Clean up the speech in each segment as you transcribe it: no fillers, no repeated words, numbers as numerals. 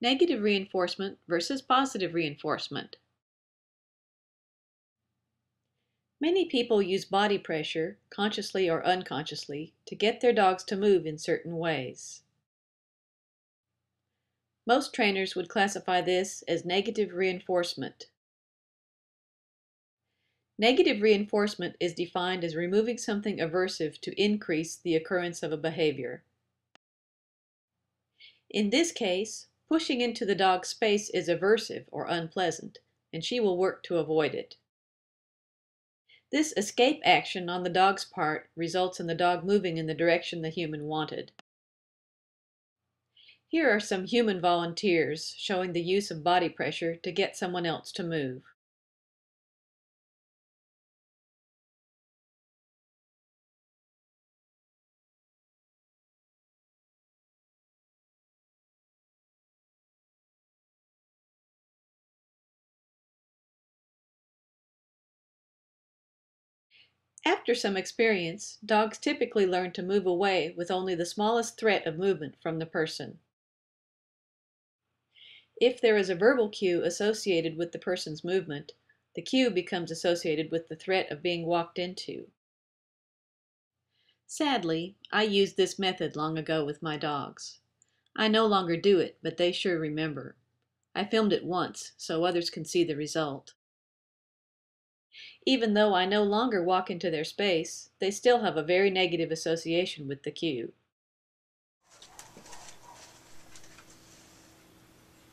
Negative reinforcement versus positive reinforcement. Many people use body pressure, consciously or unconsciously, to get their dogs to move in certain ways. Most trainers would classify this as negative reinforcement. Negative reinforcement is defined as removing something aversive to increase the occurrence of a behavior. In this case, pushing into the dog's space is aversive or unpleasant, and she will work to avoid it. This escape action on the dog's part results in the dog moving in the direction the human wanted. Here are some human volunteers showing the use of body pressure to get someone else to move. After some experience, dogs typically learn to move away with only the smallest threat of movement from the person. If there is a verbal cue associated with the person's movement, the cue becomes associated with the threat of being walked into. Sadly, I used this method long ago with my dogs. I no longer do it, but they sure remember. I filmed it once, so others can see the result. Even though I no longer walk into their space, they still have a very negative association with the cue.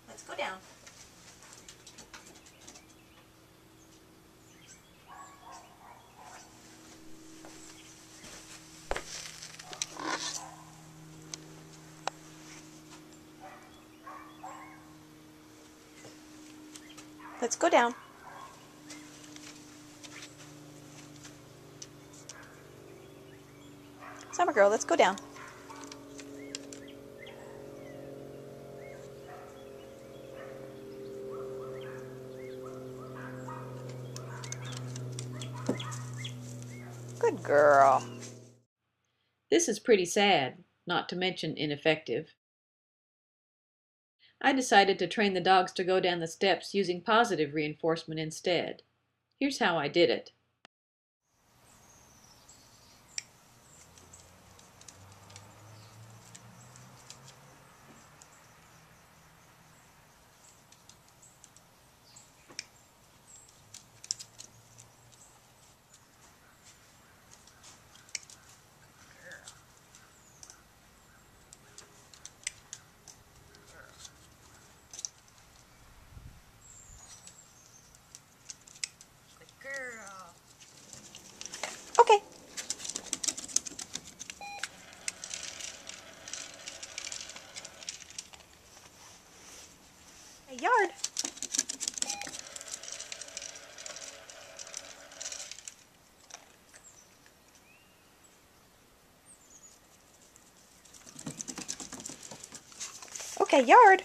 Let's go down. Let's go down. Summer girl, let's go down. Good girl. This is pretty sad, not to mention ineffective. I decided to train the dogs to go down the steps using positive reinforcement instead. Here's how I did it. Yard. Okay, yard.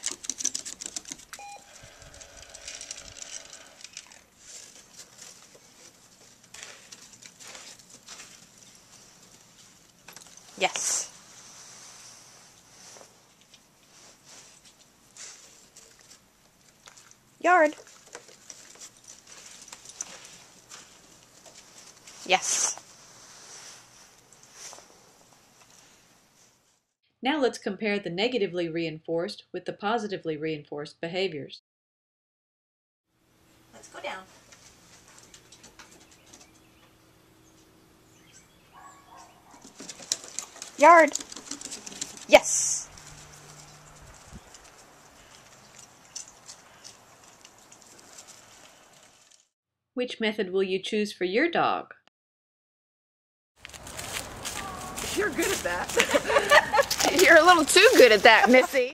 Yes. Yard. Yes. Now let's compare the negatively reinforced with the positively reinforced behaviors. Let's go down. Yard. Yes. Which method will you choose for your dog? You're good at that. You're a little too good at that, Missy.